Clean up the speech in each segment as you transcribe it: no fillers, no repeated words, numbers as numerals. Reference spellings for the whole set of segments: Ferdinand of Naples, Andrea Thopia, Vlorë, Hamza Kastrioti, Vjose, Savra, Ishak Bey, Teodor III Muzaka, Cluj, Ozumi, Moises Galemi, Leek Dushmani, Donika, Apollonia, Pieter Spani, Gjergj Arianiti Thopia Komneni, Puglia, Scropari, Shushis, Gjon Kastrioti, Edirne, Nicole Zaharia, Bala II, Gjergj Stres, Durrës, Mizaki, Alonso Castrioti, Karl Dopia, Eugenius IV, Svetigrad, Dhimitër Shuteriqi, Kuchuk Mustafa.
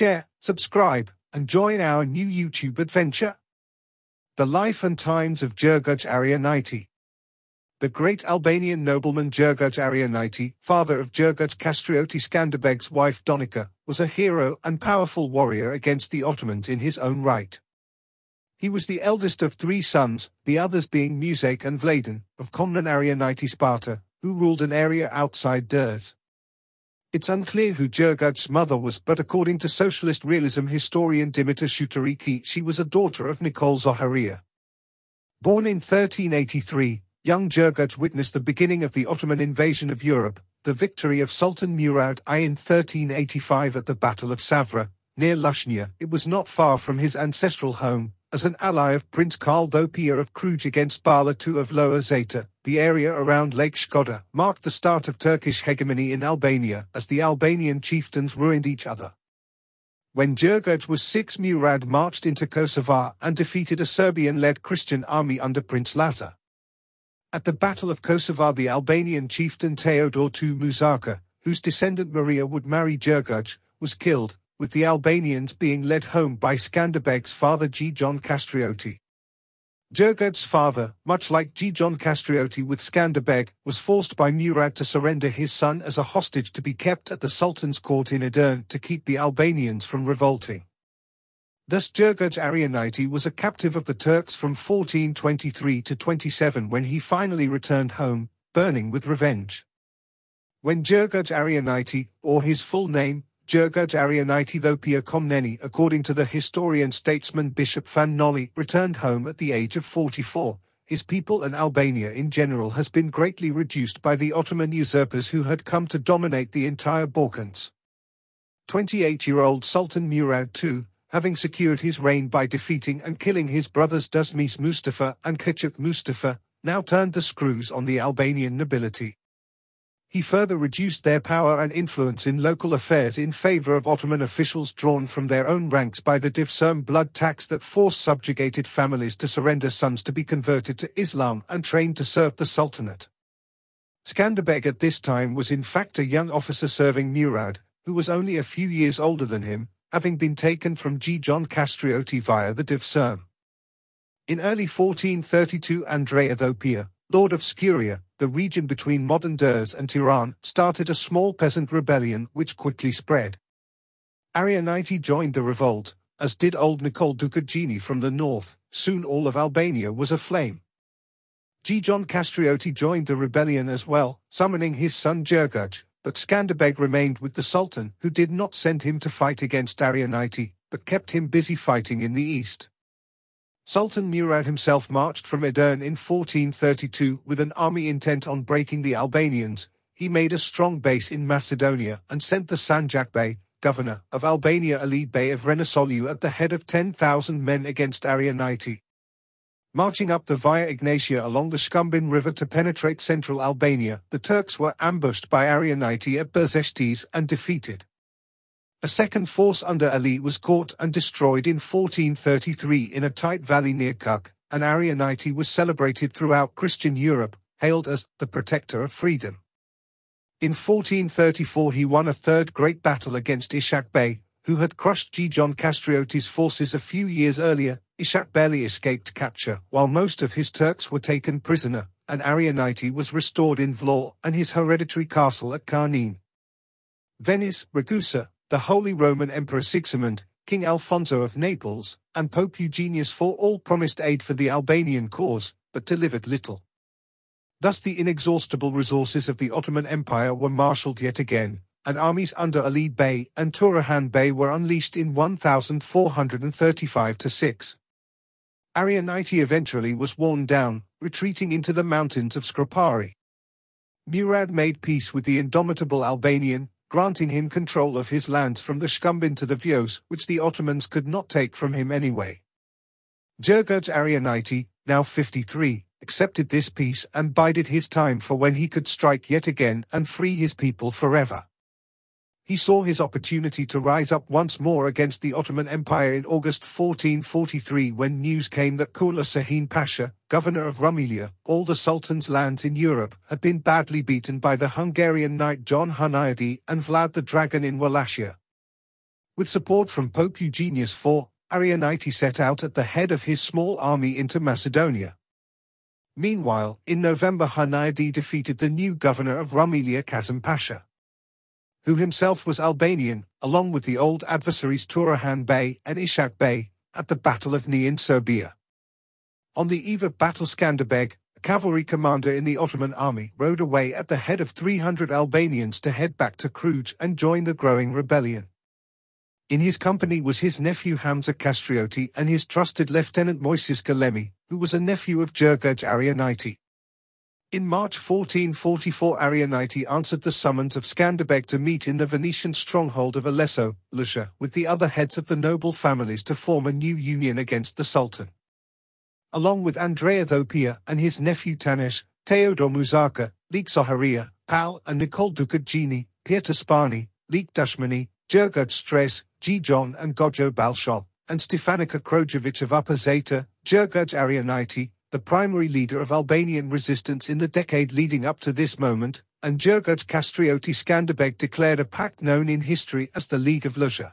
share, subscribe, and join our new YouTube adventure. The Life and Times of Gjergj Arianiti. The great Albanian nobleman Gjergj Arianiti, father of Gjergj Kastrioti Skanderbeg's wife Donika, was a hero and powerful warrior against the Ottomans in his own right. He was the eldest of three sons, the others being Musaik and Vladen, of Komnen Arianiti Sparta, who ruled an area outside Durrës. It's unclear who Gjergj's mother was, but according to socialist realism historian Dhimitër Shuteriqi, she was a daughter of Nicole Zaharia. Born in 1383, young Gjergj witnessed the beginning of the Ottoman invasion of Europe, the victory of Sultan Murad I in 1385 at the Battle of Savra, near Lushnia. It was not far from his ancestral home, as an ally of Prince Karl Dopia of Kruj against Bala II of Lower Zeta. The area around Lake Shkoda marked the start of Turkish hegemony in Albania, as the Albanian chieftains ruined each other. When Gjergj was 6, Murad marched into Kosovo and defeated a Serbian-led Christian army under Prince Lazar. At the Battle of Kosovo, the Albanian chieftain Teodor II Muzaka, whose descendant Maria would marry Gjergj, was killed, with the Albanians being led home by Skanderbeg's father Gjon Kastrioti. Gjergj's father, much like Gjon Kastrioti with Skanderbeg, was forced by Murad to surrender his son as a hostage to be kept at the Sultan's court in Edirne to keep the Albanians from revolting. Thus Gjergj Arianiti was a captive of the Turks from 1423 to 27 when he finally returned home, burning with revenge. When Gjergj Arianiti, or his full name, Gjergj Arianiti Thopia Komneni, according to the historian-statesman Bishop Fan Noli, returned home at the age of 44, his people and Albania in general has been greatly reduced by the Ottoman usurpers who had come to dominate the entire Balkans. 28-year-old Sultan Murad II, having secured his reign by defeating and killing his brothers Dzemi Mustafa and Kuchuk Mustafa, now turned the screws on the Albanian nobility. He further reduced their power and influence in local affairs in favor of Ottoman officials drawn from their own ranks by the Divsum blood tax that forced subjugated families to surrender sons to be converted to Islam and trained to serve the Sultanate. Skanderbeg at this time was in fact a young officer serving Murad, who was only a few years older than him, having been taken from Gjon Kastrioti via the Divsum. In early 1432, Andrea Thopia, lord of Skuria, the region between modern Durrës and Tiranë, started a small peasant rebellion which quickly spread. Arianiti joined the revolt, as did old Nicole Dukagjini from the north. Soon all of Albania was aflame. Gjon Kastrioti joined the rebellion as well, summoning his son Gjergj, but Skanderbeg remained with the Sultan, who did not send him to fight against Arianiti, but kept him busy fighting in the east. Sultan Murad himself marched from Edirne in 1432 with an army intent on breaking the Albanians. He made a strong base in Macedonia and sent the Sanjak Bey, governor of Albania Ali Bey of Renesolu, at the head of 10,000 men against Arianiti. Marching up the Via Ignatia along the Shkumbin River to penetrate central Albania, the Turks were ambushed by Arianiti at Berzeshtis and defeated. A second force under Ali was caught and destroyed in 1433 in a tight valley near Kuk, and Arianiti was celebrated throughout Christian Europe, hailed as the protector of freedom. In 1434 he won a third great battle against Ishak Bey, who had crushed Gjon Kastrioti's forces a few years earlier. Ishak barely escaped capture, while most of his Turks were taken prisoner, and Arianiti was restored in Vlorë and his hereditary castle at Karnin. Venice, Ragusa, the Holy Roman Emperor Sigismund, King Alfonso of Naples, and Pope Eugenius IV all promised aid for the Albanian cause, but delivered little. Thus the inexhaustible resources of the Ottoman Empire were marshalled yet again, and armies under Ali Bey and Turahan Bey were unleashed in 1435–6. Arianiti eventually was worn down, retreating into the mountains of Scropari. Murad made peace with the indomitable Albanian, granting him control of his lands from the Shkumbin to the Vjose, which the Ottomans could not take from him anyway. Gjergj Arianiti, now 53, accepted this peace and bided his time for when he could strike yet again and free his people forever. He saw his opportunity to rise up once more against the Ottoman Empire in August 1443 when news came that Kula Sahin Pasha, governor of Rumelia, all the Sultan's lands in Europe, had been badly beaten by the Hungarian knight John Hunyadi and Vlad the Dragon in Wallachia. With support from Pope Eugenius IV, Arianiti set out at the head of his small army into Macedonia. Meanwhile, in November Hunyadi defeated the new governor of Rumelia Kazim Pasha, who himself was Albanian, along with the old adversaries Turahan Bey and Ishak Bey, at the Battle of Ni in Serbia. On the eve of battle Skanderbeg, a cavalry commander in the Ottoman army rode away at the head of 300 Albanians to head back to Cluj and join the growing rebellion. In his company was his nephew Hamza Kastrioti and his trusted lieutenant Moises Galemi, who was a nephew of Gjergj Arianiti. In March 1444 Arianiti answered the summons of Skanderbeg to meet in the Venetian stronghold of Alesso, Lusha, with the other heads of the noble families to form a new union against the Sultan. Along with Andrea Thopia and his nephew Tanesh, Teodor Muzaka, Leek Zaharia, Pal and Nicole Dukagjini, Pieter Spani, Leek Dushmani, Gjergj Stres, Gjon and Gojo Balshal, and Stefanika Krojevic of Upper Zeta, Gjergj Arianiti, the primary leader of Albanian resistance in the decade leading up to this moment, and Gjergj Kastrioti Skanderbeg declared a pact known in history as the League of Lusha.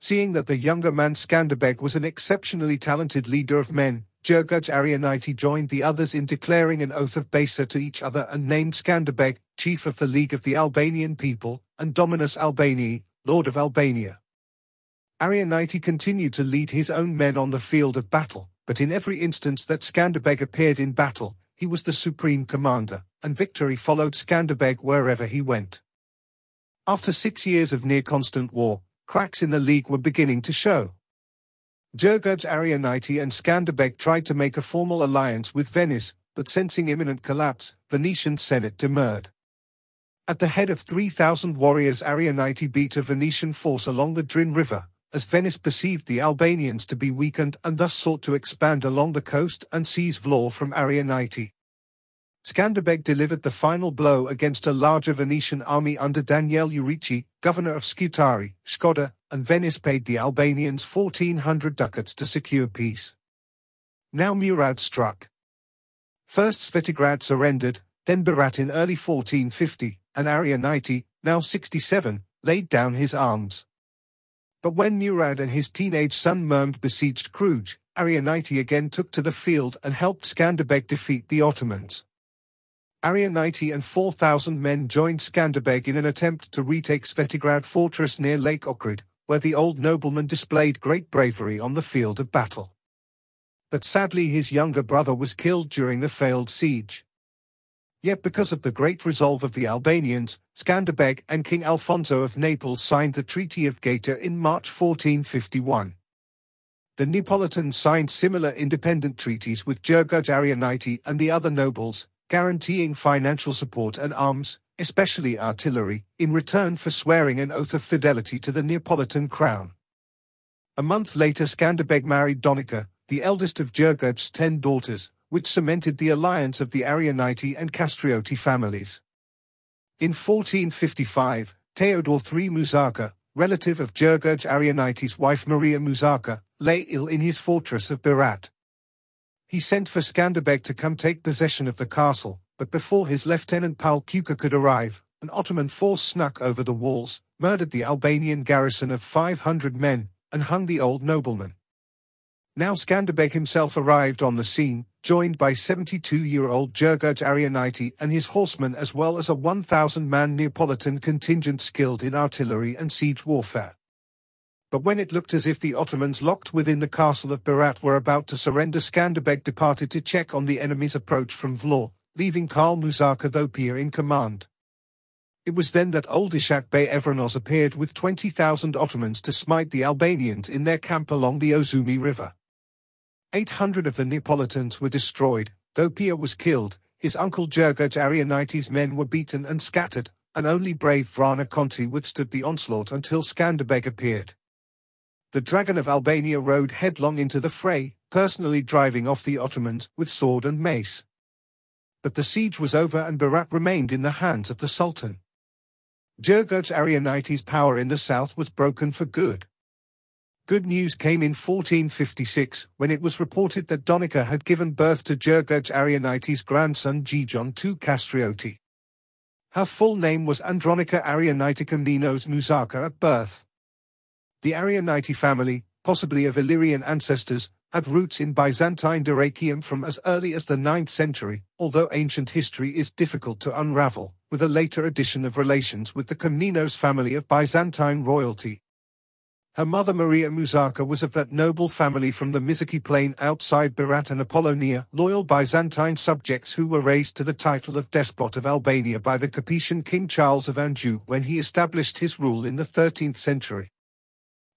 Seeing that the younger man Skanderbeg was an exceptionally talented leader of men, Gjergj Arianiti joined the others in declaring an oath of Beysa to each other and named Skanderbeg, chief of the League of the Albanian People, and Dominus Albanii, Lord of Albania. Arianiti continued to lead his own men on the field of battle, but in every instance that Skanderbeg appeared in battle, he was the supreme commander, and victory followed Skanderbeg wherever he went. After 6 years of near-constant war, cracks in the league were beginning to show. Gjergj Arianiti and Skanderbeg tried to make a formal alliance with Venice, but sensing imminent collapse, Venetian Senate demurred. At the head of 3,000 warriors Arianiti beat a Venetian force along the Drin River, as Venice perceived the Albanians to be weakened and thus sought to expand along the coast and seize Vlorë from Arianiti. Skanderbeg delivered the final blow against a larger Venetian army under Daniel Urici, governor of Scutari, Shkodër, and Venice paid the Albanians 1,400 ducats to secure peace. Now Murad struck. First Svetigrad surrendered, then Berat in early 1450, and Arianiti, now 67, laid down his arms. But when Murad and his teenage son Mehmed besieged Cluj, Arianiti again took to the field and helped Skanderbeg defeat the Ottomans. Arianiti and 4,000 men joined Skanderbeg in an attempt to retake Svetigrad fortress near Lake Ohrid, where the old nobleman displayed great bravery on the field of battle. But sadly his younger brother was killed during the failed siege. Yet because of the great resolve of the Albanians, Skanderbeg and King Alfonso of Naples signed the Treaty of Gaeta in March 1451. The Neapolitans signed similar independent treaties with Gjergj Arianiti and the other nobles, guaranteeing financial support and arms, especially artillery, in return for swearing an oath of fidelity to the Neapolitan crown. A month later Skanderbeg married Donika, the eldest of Gjergj's 10 daughters, which cemented the alliance of the Arianiti and Kastrioti families. In 1455, Teodor III Muzaka, relative of Gjergj Arianiti's wife Maria Muzaka, lay ill in his fortress of Berat. He sent for Skanderbeg to come take possession of the castle, but before his lieutenant Pal Kuka could arrive, an Ottoman force snuck over the walls, murdered the Albanian garrison of 500 men, and hung the old nobleman. Now Skanderbeg himself arrived on the scene, joined by 72-year-old Gjergj Arianiti and his horsemen as well as a 1,000-man Neapolitan contingent skilled in artillery and siege warfare. But when it looked as if the Ottomans locked within the castle of Berat were about to surrender, Skanderbeg departed to check on the enemy's approach from Vlorë, leaving Karl Muzaka Thopia in command. It was then that old Ishak Bey Evrenos appeared with 20,000 Ottomans to smite the Albanians in their camp along the Ozumi River. 800 of the Neapolitans were destroyed, Thopia was killed, his uncle Gjergj Arianiti's men were beaten and scattered, and only brave Vrana Konti withstood the onslaught until Skanderbeg appeared. The Dragon of Albania rode headlong into the fray, personally driving off the Ottomans with sword and mace. But the siege was over and Berat remained in the hands of the Sultan. Gjergj Arianiti's power in the south was broken for good. Good news came in 1456, when it was reported that Donika had given birth to Gjergj Arianiti's grandson Gjon II Kastrioti. Her full name was Andronika Arianitika Ninos Muzaka at birth. The Arianiti family, possibly of Illyrian ancestors, had roots in Byzantine Dyrrhachium from as early as the 9th century, although ancient history is difficult to unravel, with a later addition of relations with the Komnenos family of Byzantine royalty. Her mother Maria Muzaka was of that noble family from the Mizaki plain outside Berat and Apollonia, loyal Byzantine subjects who were raised to the title of despot of Albania by the Capetian King Charles of Anjou when he established his rule in the 13th century.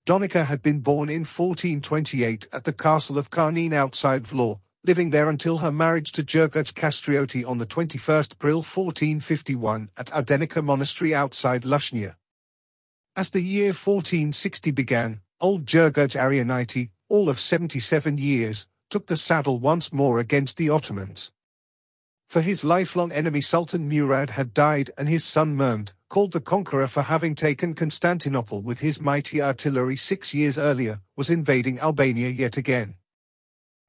Donika had been born in 1428 at the castle of Karnin outside Vlorë, living there until her marriage to Gjergj Kastrioti on the 21st April 1451 at Ardenica Monastery outside Lushnja. As the year 1460 began, old Gjergj Arianiti, all of 77 years, took the saddle once more against the Ottomans. For his lifelong enemy Sultan Murad had died and his son Mehmed, called the Conqueror for having taken Constantinople with his mighty artillery 6 years earlier, was invading Albania yet again.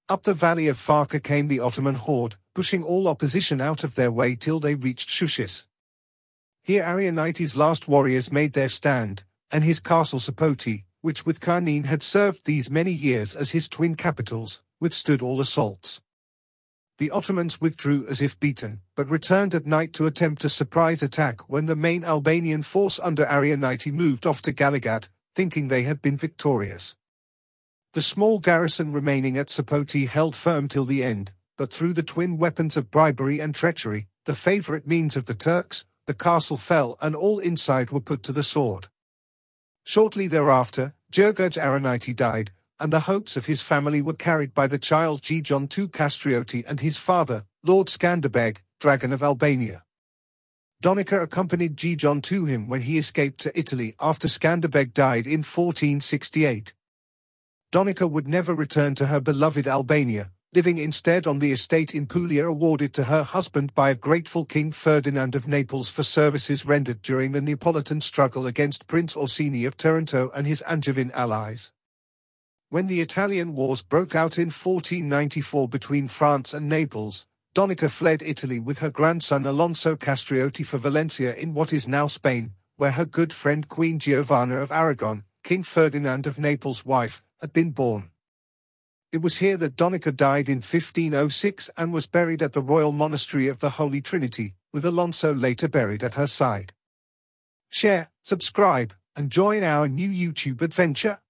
Up the valley of Farka came the Ottoman horde, pushing all opposition out of their way till they reached Shushis. Here Arianiti's last warriors made their stand, and his castle Sapoti, which with Karnin had served these many years as his twin capitals, withstood all assaults. The Ottomans withdrew as if beaten, but returned at night to attempt a surprise attack when the main Albanian force under Arianiti moved off to Galagat, thinking they had been victorious. The small garrison remaining at Sapoti held firm till the end, but through the twin weapons of bribery and treachery, the favourite means of the Turks, the castle fell and all inside were put to the sword. Shortly thereafter, Gjergj Arianiti died, and the hopes of his family were carried by the child Gjon II Kastrioti and his father, Lord Skanderbeg, Dragon of Albania. Donika accompanied Gjon to him when he escaped to Italy after Skanderbeg died in 1468. Donika would never return to her beloved Albania, living instead on the estate in Puglia awarded to her husband by a grateful King Ferdinand of Naples for services rendered during the Neapolitan struggle against Prince Orsini of Taranto and his Angevin allies. When the Italian wars broke out in 1494 between France and Naples, Donika fled Italy with her grandson Alonso Castrioti for Valencia in what is now Spain, where her good friend Queen Giovanna of Aragon, King Ferdinand of Naples' wife, had been born. It was here that Donika died in 1506 and was buried at the Royal Monastery of the Holy Trinity, with Alonso later buried at her side. Share, subscribe, and join our new YouTube adventure.